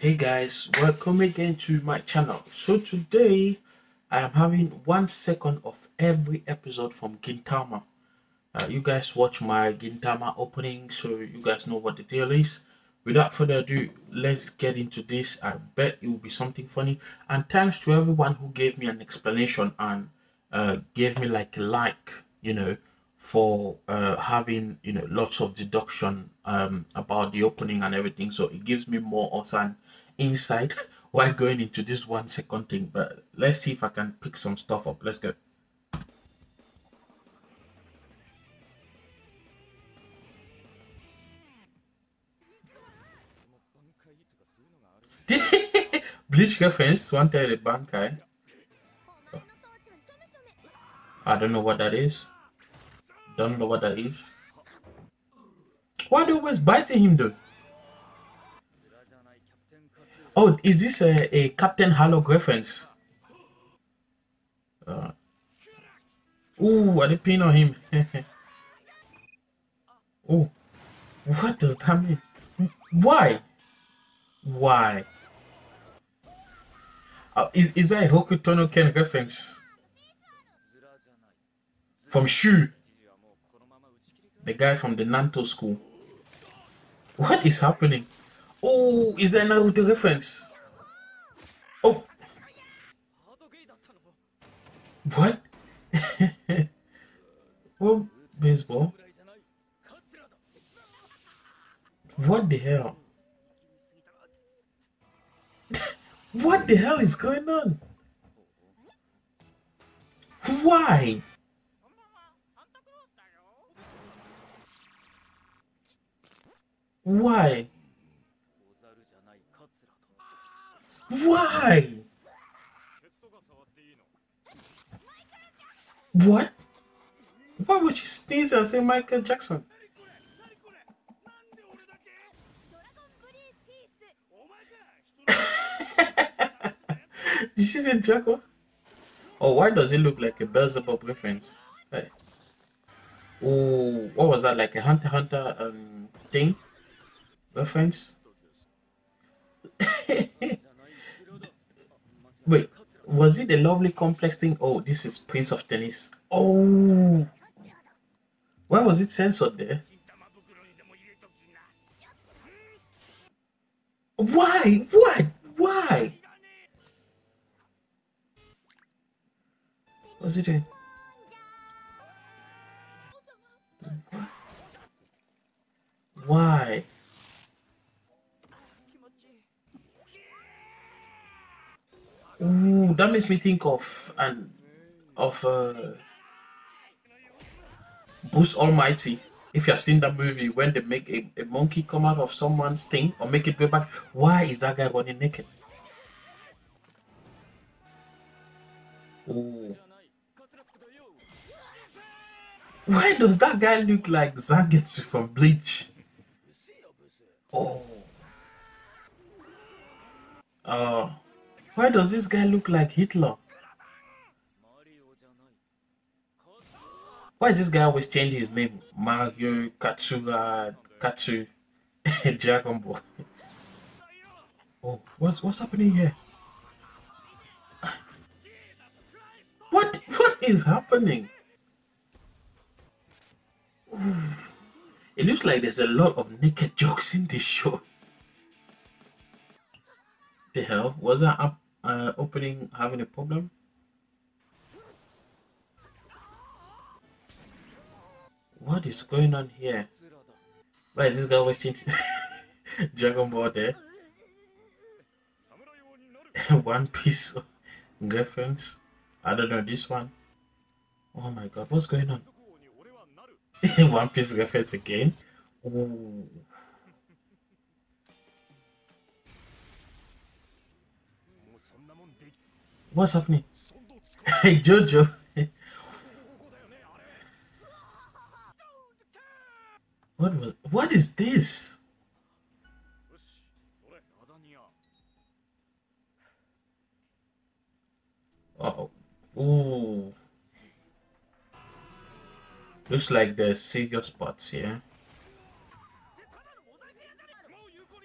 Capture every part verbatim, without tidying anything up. Hey guys, welcome again to my channel. So today I am having one second of every episode from Gintama. Uh, you guys watch my Gintama opening, so you guys know what the deal is. Without further ado, let's get into this. I bet it will be something funny, and thanks to everyone who gave me an explanation and uh, gave me like a like, you know, for uh, having, you know, lots of deduction um, about the opening and everything. So it gives me more awesome insight while going into this one second thing, but let's see if I can pick some stuff up. Let's go. Bleach reference, one tail bankai. Oh. I don't know what that is. Don't know what that is. Why are they always biting him though? Oh, is this a, a Captain Harlock reference? Uh. Ooh, are they peeing on him? Oh, what does that mean? Why? Why? Uh, is, is that a Hokuto no Ken reference? From Shu? The guy from the Nanto school. What is happening? Oh, is that Naruto reference? Oh. What? Oh, baseball. What the hell? What the hell is going on? Why? Why? Why? What? Why would she sneeze and say Michael Jackson? Did she say Draco? Oh, why does it look like a Beelzebub reference? Hey. Oh, what was that? Like a Hunter Hunter um thing? Reference? Wait, was it a Lovely Complex thing? Oh, this is Prince of Tennis. Oh, why was it censored there? Why? What? Why? What's it doing? Why? Ooh, that makes me think of and of uh, Bruce Almighty. If you have seen that movie, when they make a, a monkey come out of someone's thing or make it go back, why is that guy running naked? Ooh. Why does that guy look like Zangetsu from Bleach? Oh. Oh. Uh. Why does this guy look like Hitler? Why is this guy always changing his name? Mario, Katsura, Katsu, Dragon Boy. Oh, what's what's happening here? What what is happening? Oof. It looks like there's a lot of naked jokes in this show. The hell was that up? Uh, opening having a problem? What is going on here? Why is this guy always changing? Dragon Ball there. One Piece reference. I don't know this one. Oh my god, what's going on? One Piece reference again. Ooh. What's happening? Hey, JoJo. What was? What is this? Uh oh. Ooh. Looks like there's serious spots here.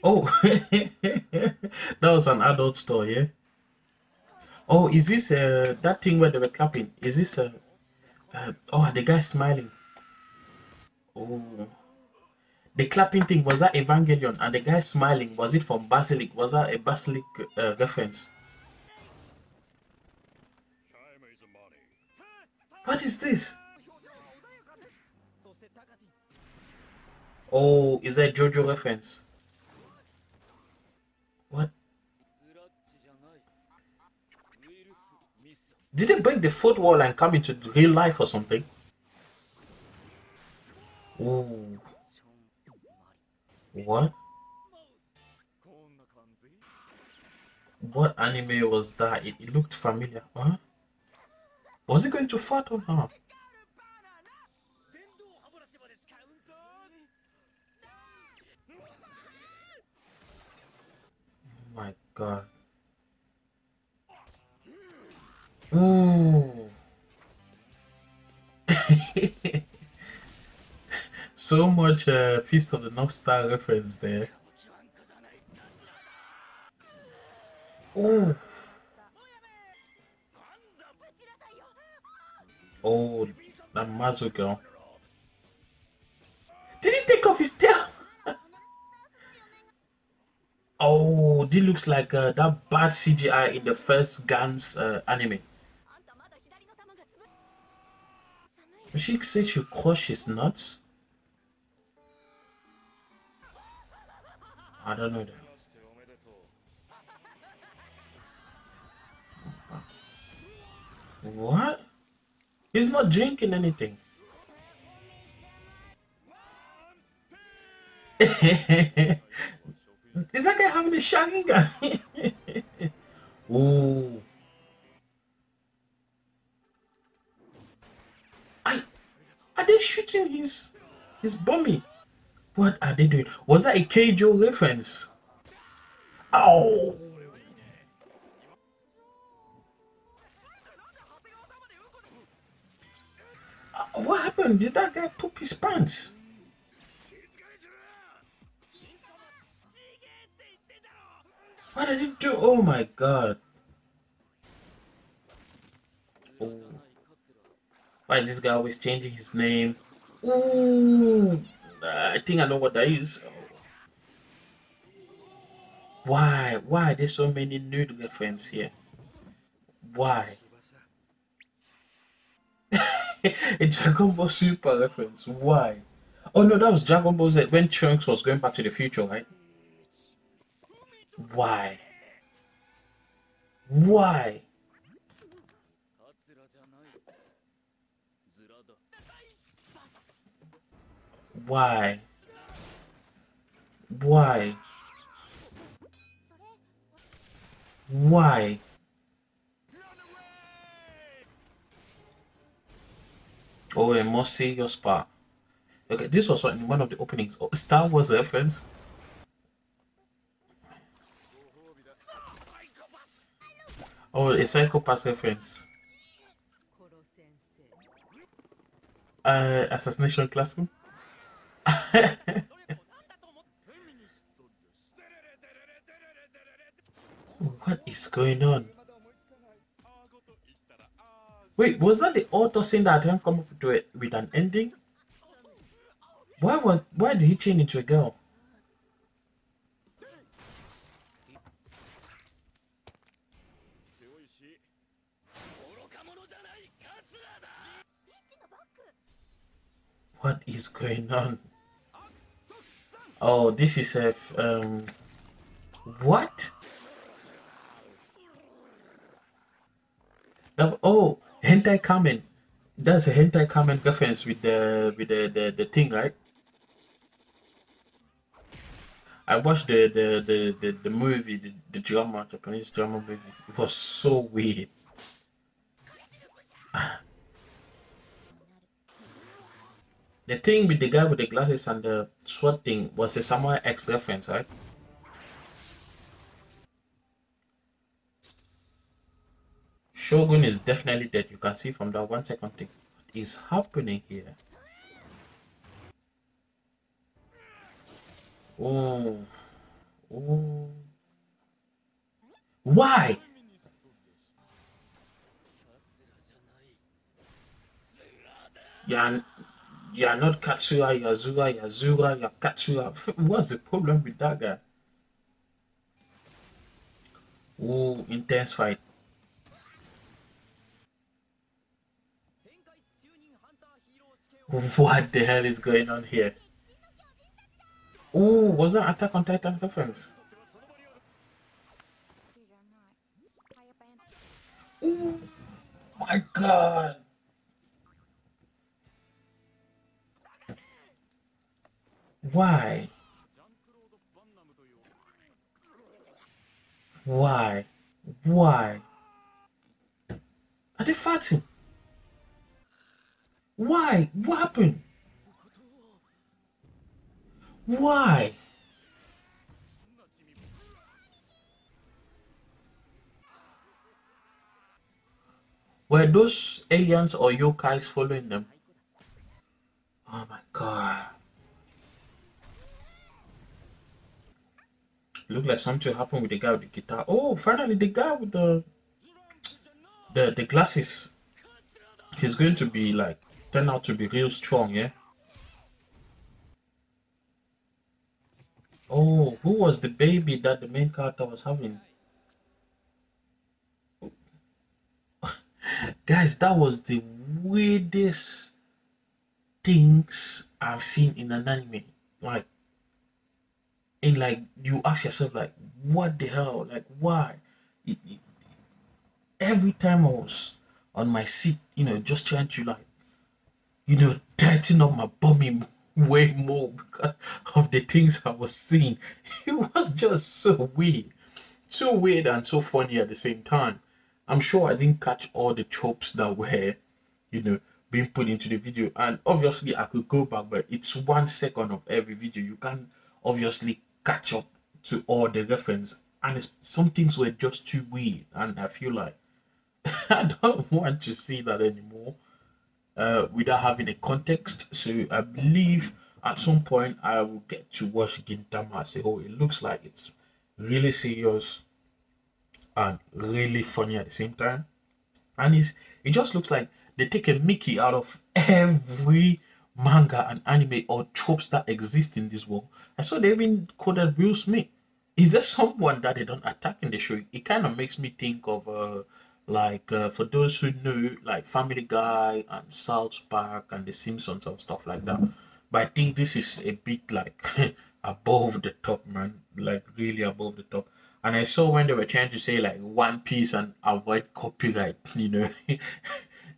Oh. That was an adult store, yeah? Oh, is this uh, that thing where they were clapping? Is this a... Uh, uh, oh, the guy smiling. Oh. The clapping thing, was that Evangelion? And the guy smiling, was it from Basilisk? Was that a Basilisk uh, reference? What is this? Oh, is that JoJo reference? What? Did they break the fourth wall and come into real life or something? Oh. What? What anime was that? It, it looked familiar, huh? Was it going to fart on her? Oh my god. Ooh. So much uh, Fist of the North Star reference there. Ooh. Oh, that Mazuko. Did he take off his tail? Oh, this looks like uh, that bad C G I in the first Gans uh, anime. She said she crushed his nuts. I don't know that. What? He's not drinking anything. Is that guy having a Sharingan? Ooh. I, are they shooting his his bummy? What are they doing? Was that a Keijou reference? Oh. What happened? Did that guy poop his pants? What did he do? Oh my god. Oh. Why is this guy always changing his name? Ooh, I think I know what that is. Why? Why are there so many nude references here? Why? A Dragon Ball Super reference. Why? Oh no, that was Dragon Ball Z when Trunks was going back to the future, right? Why? Why? Why? Why? Why? Oh, a more serious part. Okay, this was in one of the openings. Oh, Star Wars reference. Oh, a psychopath reference. Uh, Assassination Classroom. What is going on? Wait, was that the author saying that I didn't come up to it with an ending? Why was why did he change into a girl? What is going on? Oh, this is a f um. What? That, oh. Hentai Kamen. That's a Hentai Kamen reference with the with the, the, the thing, right? I watched the the, the, the, the movie, the, the drama, Japanese drama movie. It was so weird. The thing with the guy with the glasses and the sword thing was a Samurai X reference, right? Shogun is definitely dead. You can see from that one second thing. What is happening here? Oh, oh, Why? You're, you're not Katsura, you're Zura, you're Zura, you're Katsura. What's the problem with that guy? Ooh, intense fight. What the hell is going on here? Ooh, was that Attack on Titan reference? Ooh, my God. Why? Why? Why? Are they fighting? Why? What happened? Why? Were those aliens or yokais following them? Oh my God. Look like something happened with the guy with the guitar. Oh, finally the guy with the the the glasses. He's going to be like turn out to be real strong, yeah. Oh, who was the baby that the main character was having? Guys, that was the weirdest things I've seen in an anime. Like, and like you ask yourself, like, what the hell? Like, why? It, it, every time I was on my seat, you know, just trying to like, you know, tighten up my bummy way more because of the things I was seeing. It was just so weird, so weird and so funny at the same time. I'm sure I didn't catch all the tropes that were, you know, being put into the video. And obviously, I could go back, but it's one second of every video. You can't obviously catch up to all the reference, and it's, some things were just too weird, and I feel like I don't want to see that anymore uh, without having a context. So I believe at some point I will get to watch Gintama and say, oh, it looks like it's really serious and really funny at the same time, and it's, it just looks like they take a mickey out of every manga and anime or tropes that exist in this world. And so they even quoted Will Smith. Is there someone that they don't attack in the show? It kind of makes me think of uh, like uh, for those who know, like Family Guy and South Park and The Simpsons and stuff like that. But I think this is a bit like above the top, man. Like really above the top. And I saw when they were trying to say like One Piece and avoid copyright, you know,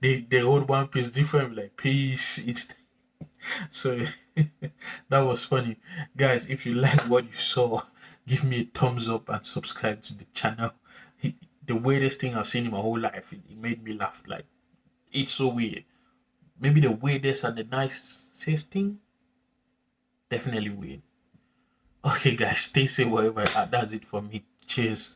they they hold One Piece different, like peace instead. So that was funny. Guys, if you like what you saw, give me a thumbs up and subscribe to the channel. It, the weirdest thing I've seen in my whole life, it, it made me laugh. Like, it's so weird. Maybe the weirdest and the nicest thing, definitely weird. Okay guys, stay safe wherever. That's it for me. Cheers.